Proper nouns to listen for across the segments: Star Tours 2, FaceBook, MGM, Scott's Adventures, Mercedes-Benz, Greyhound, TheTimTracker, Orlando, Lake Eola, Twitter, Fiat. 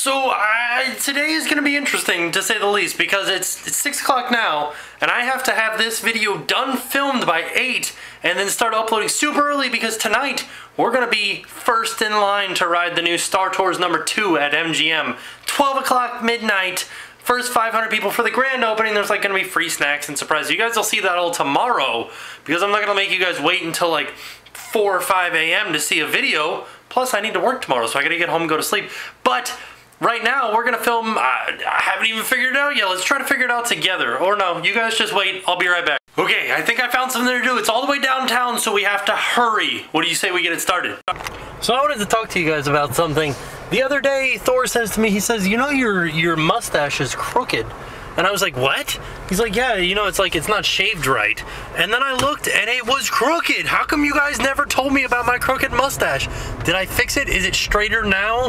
So today is going to be interesting, to say the least, because it's 6 o'clock now, and I have to have this video done filmed by 8, and then start uploading super early, because tonight we're going to be first in line to ride the new Star Tours number 2 at MGM. 12 o'clock midnight, first 500 people for the grand opening. There's like going to be free snacks and surprises. You guys will see that all tomorrow, because I'm not going to make you guys wait until like 4 or 5 a.m. to see a video. Plus, I need to work tomorrow, so I got to get home and go to sleep. But right now, we're gonna film, I haven't even figured it out yet. Let's try to figure it out together. Or no, you guys just wait, I'll be right back. Okay, I think I found something to do. It's all the way downtown, so we have to hurry. What do you say we get it started? So I wanted to talk to you guys about something. The other day, Thor says to me, he says, you know your mustache is crooked. And I was like, what? He's like, yeah, you know, it's like, it's not shaved right. And then I looked and it was crooked. How come you guys never told me about my crooked mustache? Did I fix it? Is it straighter now?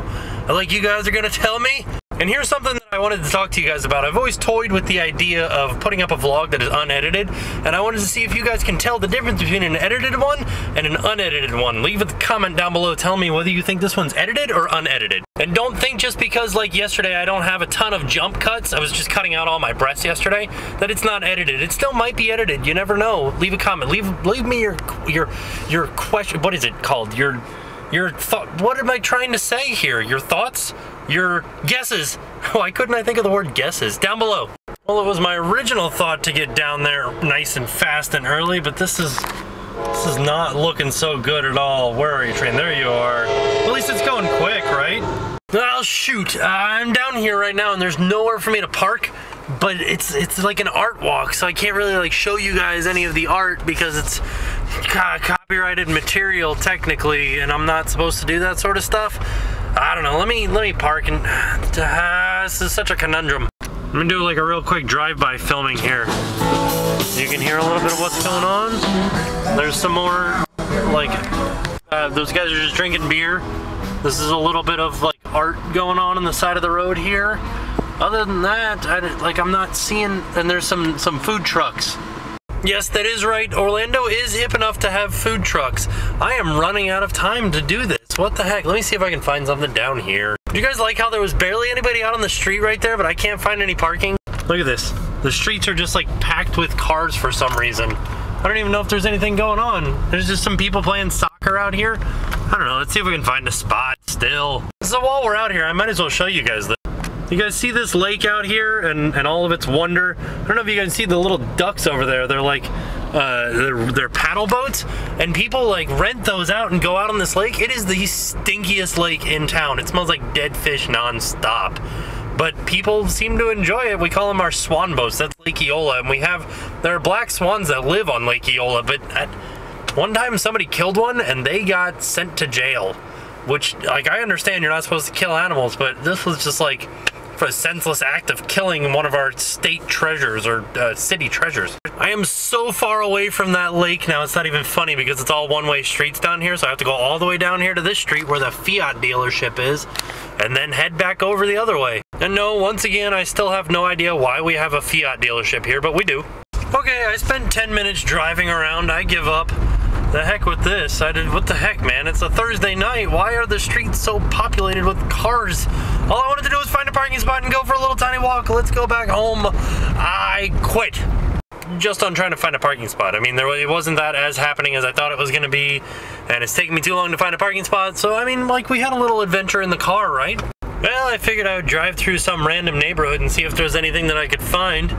Like you guys are gonna tell me? And here's something that I wanted to talk to you guys about. I've always toyed with the idea of putting up a vlog that is unedited, and I wanted to see if you guys can tell the difference between an edited one and an unedited one. Leave a comment down below, tell me whether you think this one's edited or unedited. And don't think just because, like yesterday, I don't have a ton of jump cuts, I was just cutting out all my breaths yesterday, that it's not edited. It still might be edited, you never know. Leave a comment, leave me your question, what is it called? Your thought, what am I trying to say here? Your thoughts? Your guesses. Why couldn't I think of the word guesses? Down below. Well, it was my original thought to get down there nice and fast and early, but this is not looking so good at all. Where are you, train? There you are. At least it's going quick, right? Oh, shoot. I'm down here right now and there's nowhere for me to park, but it's like an art walk, so I can't really like show you guys any of the art because it's copyrighted material technically, and I'm not supposed to do that sort of stuff. I don't know, let me park and, this is such a conundrum. I'm gonna do like a real quick drive-by filming here. You can hear a little bit of what's going on. There's some more, like, those guys are just drinking beer. This is a little bit of like art going on the side of the road here. Other than that, I'm not seeing, and there's some food trucks. Yes, that is right, Orlando is hip enough to have food trucks. I am running out of time to do this. What the heck? Let me see if I can find something down here. Do you guys like how there was barely anybody out on the street right there, but I can't find any parking? Look at this. The streets are just like packed with cars for some reason. I don't even know if there's anything going on. There's just some people playing soccer out here. I don't know. Let's see if we can find a spot still. So while we're out here, I might as well show you guys this. You guys see this lake out here and all of its wonder? I don't know if you guys see the little ducks over there. They're like, they're paddle boats, and people like rent those out and go out on this lake. It is the stinkiest lake in town. It smells like dead fish nonstop. But people seem to enjoy it. We call them our swan boats. That's Lake Eola, and there are black swans that live on Lake Eola, but at one time somebody killed one and they got sent to jail. Which, like, I understand you're not supposed to kill animals, but this was just like, for a senseless act of killing one of our state treasures or city treasures. I am so far away from that lake now, it's not even funny because it's all one-way streets down here, so I have to go all the way down here to this street where the Fiat dealership is, and then head back over the other way. And no, once again, I still have no idea why we have a Fiat dealership here, but we do. Okay, I spent 10 minutes driving around, I give up. The heck with this, what the heck, man? It's a Thursday night, why are the streets so populated with cars? All I wanted to do was find a parking spot and go for a little tiny walk. Let's go back home. I quit. Just on trying to find a parking spot. I mean, it wasn't that as happening as I thought it was gonna be, and it's taking me too long to find a parking spot, so I mean, like, we had a little adventure in the car, right? Well, I figured I would drive through some random neighborhood and see if there's anything that I could find.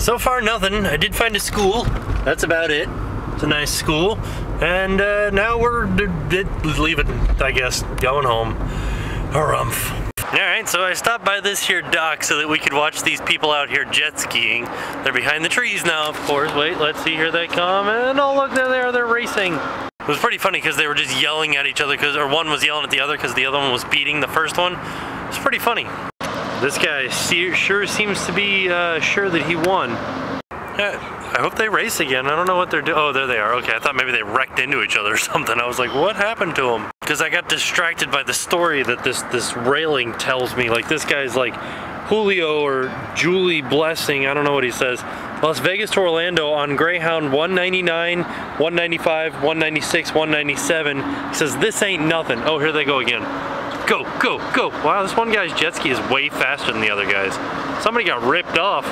So far, nothing. I did find a school. That's about it. It's a nice school. And now we're leaving, I guess, going home. Harumph. Alright, so I stopped by this here dock so that we could watch these people out here jet skiing. They're behind the trees now, of course. Wait, let's see, here they come. And oh, look, there they are, they're racing. It was pretty funny because they were just yelling at each other, or one was yelling at the other because the other one was beating the first one. It's pretty funny. This guy sure seems to be sure that he won. I hope they race again. I don't know what they're doing. Oh, there they are. Okay, I thought maybe they wrecked into each other or something. I was like, what happened to them? Because I got distracted by the story that this railing tells me. Like, this guy's like Julio or Julie Blessing. I don't know what he says. Las Vegas to Orlando on Greyhound 199, 195, 196, 197. He says, this ain't nothing. Oh, here they go again. Go, go, go. Wow, this one guy's jet ski is way faster than the other guys. Somebody got ripped off.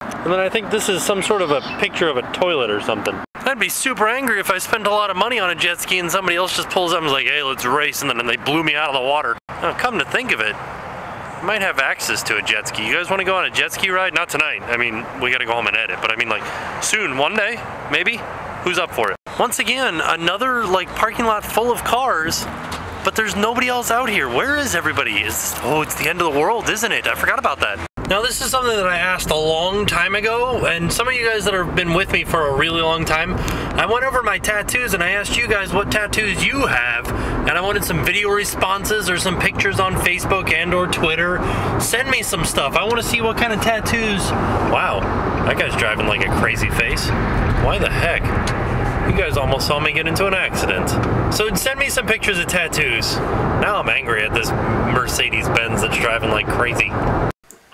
And then I think this is some sort of a picture of a toilet or something. I'd be super angry if I spent a lot of money on a jet ski and somebody else just pulls up and is like, hey, let's race, and then they blew me out of the water. Now, come to think of it, I might have access to a jet ski. You guys want to go on a jet ski ride? Not tonight. I mean, we got to go home and edit, but I mean, like, soon, one day, maybe? Who's up for it? Once again, another, like, parking lot full of cars, but there's nobody else out here. Where is everybody? Oh, it's the end of the world, isn't it? I forgot about that. Now, this is something that I asked a long time ago, and some of you guys that have been with me for a really long time, I went over my tattoos and I asked you guys what tattoos you have, and I wanted some video responses or some pictures on Facebook and or Twitter. Send me some stuff. I want to see what kind of tattoos. Wow, that guy's driving like a crazy face. Why the heck? You guys almost saw me get into an accident. So send me some pictures of tattoos. Now I'm angry at this Mercedes-Benz that's driving like crazy.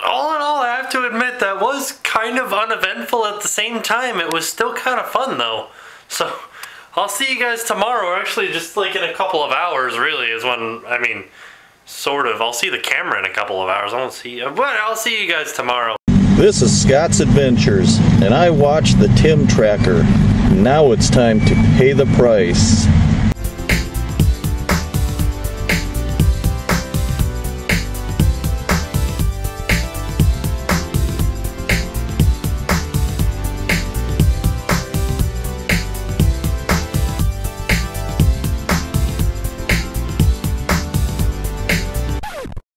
All in all, I have to admit that was kind of uneventful at the same time. It was still kind of fun though. So I'll see you guys tomorrow, or actually just like in a couple of hours really is when, I mean, sort of. I'll see the camera in a couple of hours. I won't see you, but I'll see you guys tomorrow. This is Scott's Adventures, and I watched the Tim Tracker. Now it's time to pay the price.